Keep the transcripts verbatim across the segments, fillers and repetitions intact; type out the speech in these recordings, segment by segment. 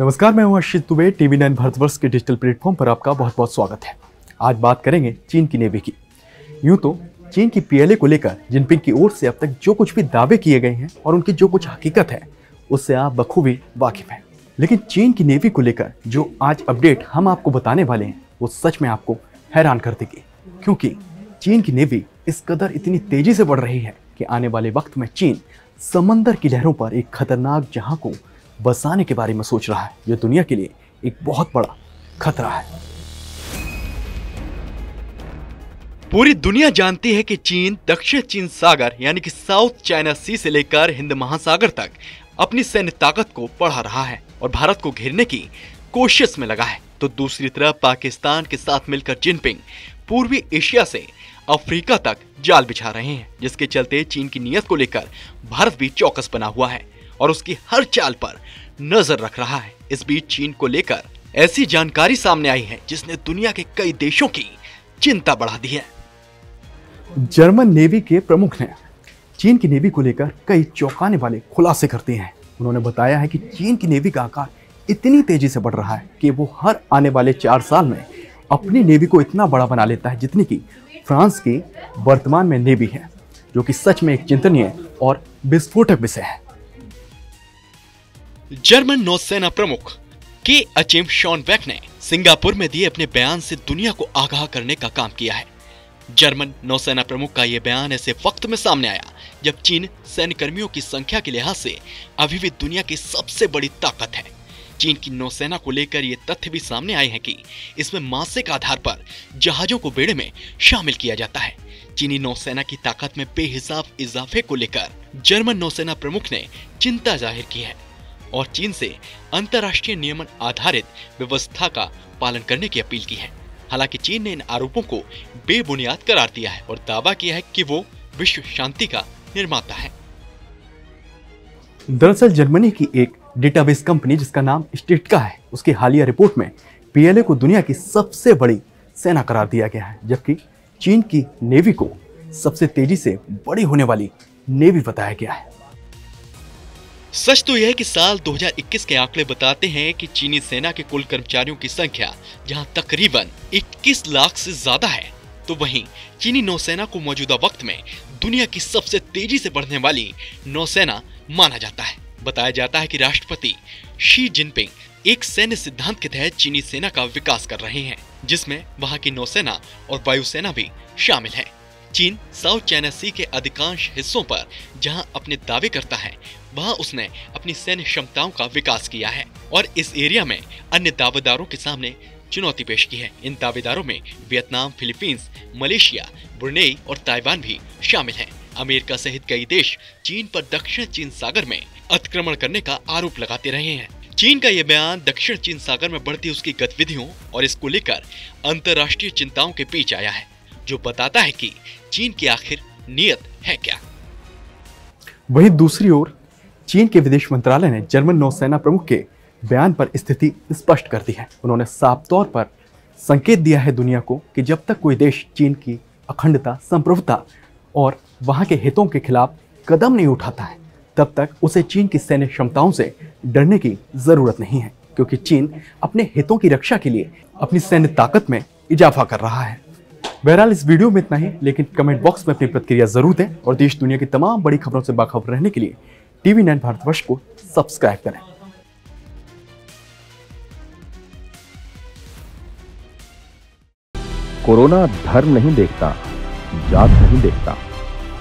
नमस्कार, मैं हूं आशीष दुबे। टीवी नाइन भारतवर्ष के डिजिटल प्लेटफॉर्म पर आपका बहुत बहुत स्वागत है। आज बात करेंगे चीन की नेवी की। यूं तो चीन की पी एल ए को लेकर जिनपिंग की ओर से अब तक जो कुछ भी दावे किए गए हैं और उनकी जो कुछ हकीकत है उससे आप बखूबी वाकिफ हैं, लेकिन चीन की नेवी को लेकर जो आज अपडेट हम आपको बताने वाले हैं वो सच में आपको हैरान कर देगी, क्योंकि चीन की नेवी इस कदर इतनी तेज़ी से बढ़ रही है कि आने वाले वक्त में चीन समंदर की लहरों पर एक खतरनाक जहां को बसाने के बारे में सोच रहा है, जो दुनिया के लिए एक बहुत बड़ा खतरा है। पूरी दुनिया जानती है कि चीन दक्षिण चीन सागर यानी कि साउथ चाइना सी से लेकर हिंद महासागर तक अपनी सैन्य ताकत को बढ़ा रहा है और भारत को घेरने की कोशिश में लगा है। तो दूसरी तरफ पाकिस्तान के साथ मिलकर जिनपिंग पूर्वी एशिया से अफ्रीका तक जाल बिछा रहे हैं, जिसके चलते चीन की नीयत को लेकर भारत भी चौकस बना हुआ है और उसकी हर चाल पर नजर रख रहा है। इस बीच चीन को लेकर ऐसी जानकारी सामने आई है जिसने दुनिया के कई देशों की चिंता बढ़ा दी है। जर्मन नेवी के प्रमुख ने चीन की नेवी को लेकर कई चौंकाने वाले खुलासे कर दिए हैं। उन्होंने बताया है कि चीन की नेवी का आकार इतनी तेजी से बढ़ रहा है कि वो हर आने वाले चार साल में अपनी नेवी को इतना बड़ा बना लेता है जितनी की फ्रांस की वर्तमान में नेवी है, जो कि सच में एक चिंतनीय और विस्फोटक विषय है। जर्मन नौसेना प्रमुख के अचिम शॉनवेक ने सिंगापुर में दिए अपने बयान से दुनिया को आगाह करने का काम किया है। जर्मन नौसेना प्रमुख का यह बयान ऐसे वक्त में सामने आया जब चीन सैन्य कर्मियों की संख्या के लिहाज से अभी भी दुनिया की सबसे बड़ी ताकत है। चीन की नौसेना को लेकर ये तथ्य भी सामने आए हैं कि इसमें मासिक आधार पर जहाजों को बेड़े में शामिल किया जाता है। चीनी नौसेना की ताकत में बेहिसाब इजाफे को लेकर जर्मन नौसेना प्रमुख ने चिंता जाहिर की है और चीन से अंतर्राष्ट्रीय नियमन आधारित व्यवस्था का पालन करने की अपील की है। हालांकि चीन ने इन आरोपों को बेबुनियाद करार दिया है और दावा किया है कि वो विश्व शांति का निर्माता है। दरअसल जर्मनी की एक डेटाबेस कंपनी जिसका नाम स्टेटका है, उसकी हालिया रिपोर्ट में पी एल ए को दुनिया की सबसे बड़ी सेना करार दिया गया है, जबकि चीन की नेवी को सबसे तेजी से बड़ी होने वाली नेवी बताया गया है। सच तो यह है कि साल दो हज़ार इक्कीस के आंकड़े बताते हैं कि चीनी सेना के कुल कर्मचारियों की संख्या जहां तकरीबन इक्कीस लाख से ज्यादा है, तो वहीं चीनी नौसेना को मौजूदा वक्त में दुनिया की सबसे तेजी से बढ़ने वाली नौसेना माना जाता है। बताया जाता है कि राष्ट्रपति शी जिनपिंग एक सैन्य सिद्धांत के तहत चीनी सेना का विकास कर रहे हैं, जिसमें वहाँ की नौसेना और वायुसेना भी शामिल है। चीन साउथ चाइना सी के अधिकांश हिस्सों पर जहां अपने दावे करता है, वहां उसने अपनी सैन्य क्षमताओं का विकास किया है और इस एरिया में अन्य दावेदारों के सामने चुनौती पेश की है। इन दावेदारों में वियतनाम, फिलीपींस, मलेशिया, ब्रुनेई और ताइवान भी शामिल हैं। अमेरिका सहित कई देश चीन पर दक्षिण चीन सागर में अतिक्रमण करने का आरोप लगाते रहे हैं। चीन का यह बयान दक्षिण चीन सागर में बढ़ती उसकी गतिविधियों और इसको लेकर अंतर्राष्ट्रीय चिंताओं के बीच आया है, जो बताता है कि चीन की आखिर नियत है क्या। वहीं दूसरी ओर चीन के विदेश मंत्रालय ने जर्मन नौसेना प्रमुख के बयान पर स्थिति स्पष्ट कर दी है। उन्होंने साफ तौर पर संकेत दिया है दुनिया को कि जब तक कोई देश चीन की अखंडता, संप्रभुता और वहां के हितों के खिलाफ कदम नहीं उठाता है, तब तक उसे चीन की सैन्य क्षमताओं से डरने की जरूरत नहीं है, क्योंकि चीन अपने हितों की रक्षा के लिए अपनी सैन्य ताकत में इजाफा कर रहा है। बहरहाल इस वीडियो में इतना ही, लेकिन कमेंट बॉक्स में अपनी प्रतिक्रिया जरूर दें और देश दुनिया की तमाम बड़ी खबरों से बाखबर रहने के लिए टीवी नाइन भारतवर्ष को सब्सक्राइब करें। कोरोना धर्म नहीं देखता, जात नहीं देखता,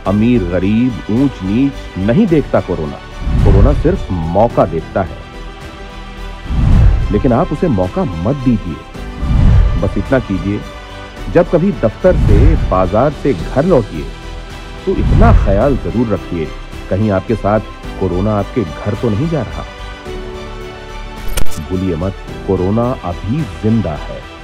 अमीर गरीब ऊंच नीच नहीं देखता। कोरोना कोरोना सिर्फ मौका देखता है, लेकिन आप उसे मौका मत दीजिए। बस इतना कीजिए, जब कभी दफ्तर से, बाजार से घर लौटिए तो इतना ख्याल जरूर रखिए कहीं आपके साथ कोरोना आपके घर तो नहीं जा रहा। भूलिए मत, कोरोना अभी जिंदा है।